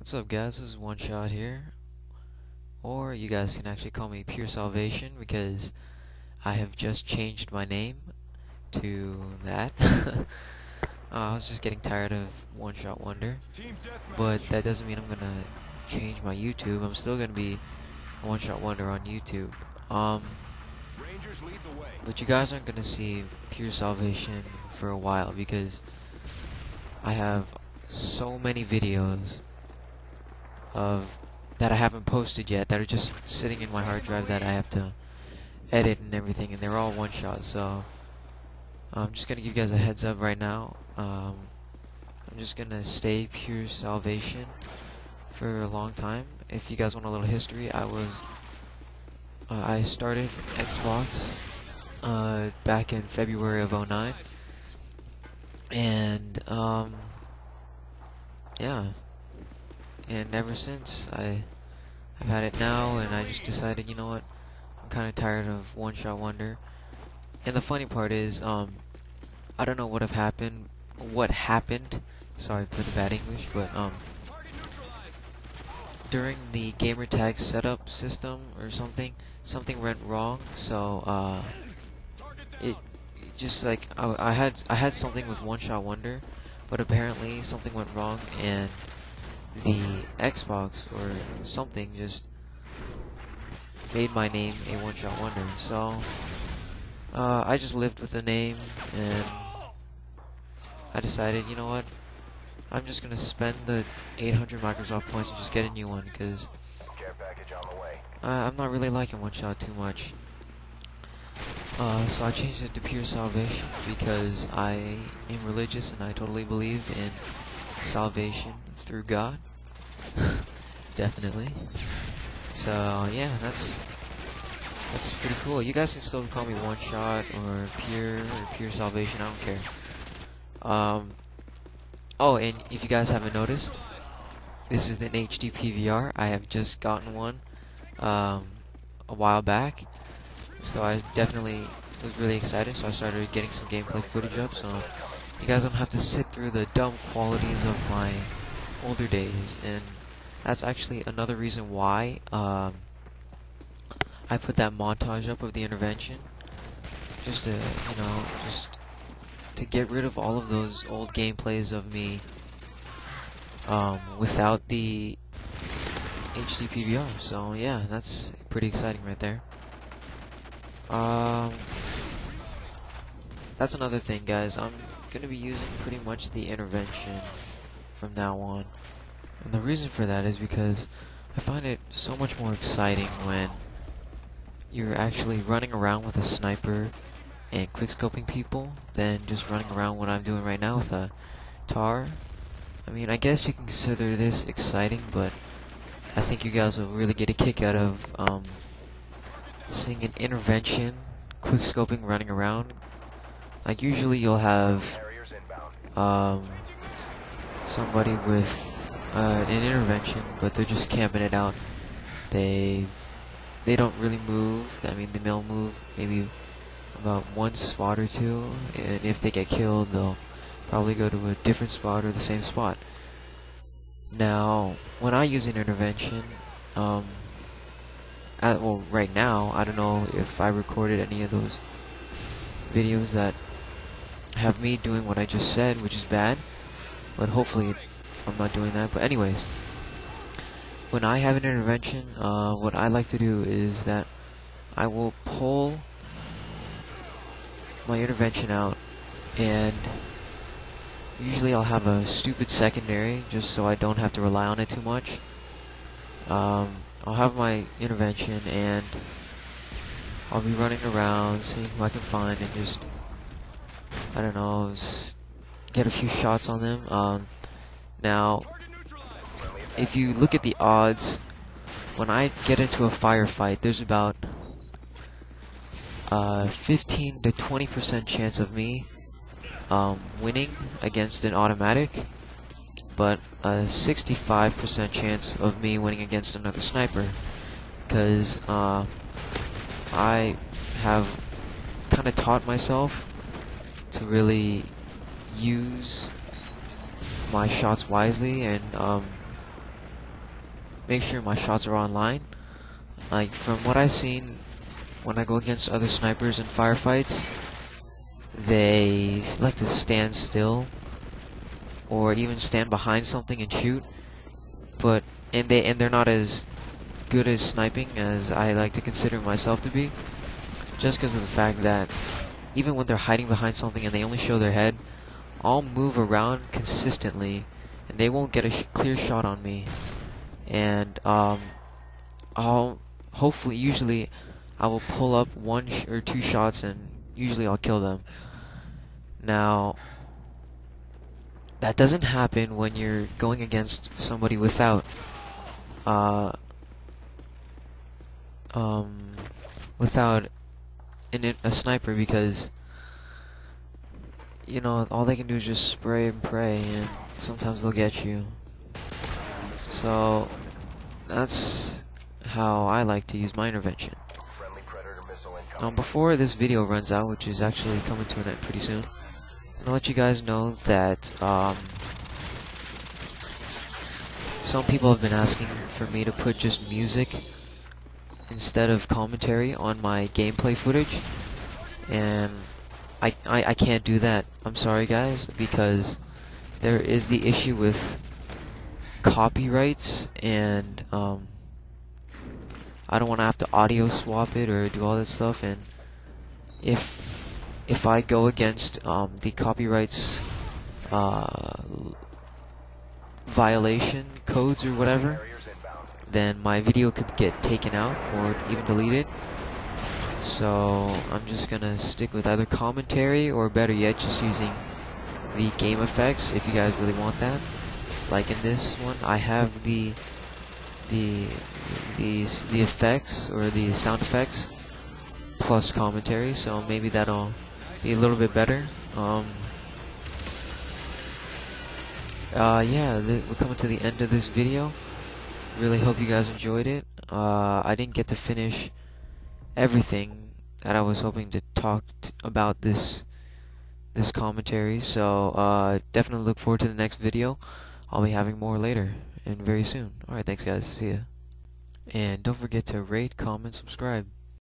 What's up, guys? This is One Shot here, or you guys can actually call me PureSalvation because I have just changed my name to that. I was just getting tired of One Shot Wonder, but that doesn't mean I'm gonna change my YouTube. I'm still gonna be One Shot Wonder on YouTube. But you guys aren't gonna see PureSalvation for a while because I have so many videos of that I haven't posted yet that are just sitting in my hard drive that I have to edit and everything, and they're all one shot. So I'm just gonna give you guys a heads up right now. I'm just gonna stay PureSalvation for a long time. If you guys want a little history, I started Xbox back in February of '09, and yeah. And ever since, I've had it now, and I just decided, you know what, I'm kind of tired of One Shot Wonder. And the funny part is, I don't know what happened, sorry for the bad English, but, during the gamertag setup system or something went wrong, so, it just, like, I had something with One Shot Wonder, but apparently something went wrong, and the Xbox or something just made my name a One Shot Wonder. So I just lived with the name, and I decided, you know what, I'm just gonna spend the 800 Microsoft points and just get a new one, because I'm not really liking One Shot too much. So I changed it to PureSalvation because I am religious and I totally believe in salvation through God. Definitely. So yeah, that's pretty cool. You guys can still call me One Shot or PureSalvation, I don't care. Oh, and if you guys haven't noticed, this is an HD PVR. I have just gotten one a while back, so I definitely was really excited, so I started getting some gameplay footage up, so you guys don't have to sit through the dumb qualities of my older days. And that's actually another reason why I put that montage up of the intervention, just to, you know, just to get rid of all of those old gameplays of me without the HD PVR. So yeah, that's pretty exciting right there. That's another thing, guys. I'm going to be using pretty much the intervention from now on, and the reason for that is because I find it so much more exciting when you're actually running around with a sniper and quickscoping people than just running around what I'm doing right now with a TAR. I mean, I guess you can consider this exciting, but I think you guys will really get a kick out of seeing an intervention quickscoping running around. Like, usually you'll have somebody with an intervention, but they're just camping it out. They don't really move. I mean, they'll move maybe about one spot or two, and if they get killed, they'll probably go to a different spot or the same spot. Now, when I use an intervention, well, right now, I don't know if I recorded any of those videos that have me doing what I just said, which is bad, but hopefully I'm not doing that. But anyways, when I have an intervention, what I like to do is that I will pull my intervention out, and usually I'll have a stupid secondary just so I don't have to rely on it too much. I'll have my intervention and I'll be running around, seeing who I can find, and just, I don't know, get a few shots on them. Now, if you look at the odds, when I get into a firefight, there's about 15 to 20% chance of me winning against an automatic, but a 65% chance of me winning against another sniper, because I have kind of taught myself to really use my shots wisely, and make sure my shots are online. Like, from what I've seen, when I go against other snipers in firefights, they like to stand still, or even stand behind something and shoot, but they're not as good as sniping as I like to consider myself to be, just because of the fact that even when they're hiding behind something and they only show their head, I'll move around consistently and they won't get a clear shot on me, and I'll hopefully, usually I will pull up one or two shots, and usually I'll kill them. Now, that doesn't happen when you're going against somebody without a sniper, because, you know, all they can do is just spray and pray, and sometimes they'll get you. So that's how I like to use my intervention. Before this video runs out, which is actually coming to an end pretty soon, I'll let you guys know that some people have been asking for me to put just music instead of commentary on my gameplay footage, and I can't do that. I'm sorry guys, because there is the issue with copyrights, and I don't want to have to audio swap it or do all that stuff, and if I go against the copyrights violation codes or whatever, then my video could get taken out or even deleted. So I'm just gonna stick with either commentary, or better yet, just using the game effects if you guys really want that. Like in this one, I have the effects, or the sound effects plus commentary, so maybe that'll be a little bit better. Yeah, we're coming to the end of this video. Really hope you guys enjoyed it. I didn't get to finish everything that I was hoping to talk about this commentary, so definitely look forward to the next video. I'll be having more later and very soon. Alright, thanks guys, see ya. And don't forget to rate, comment, subscribe.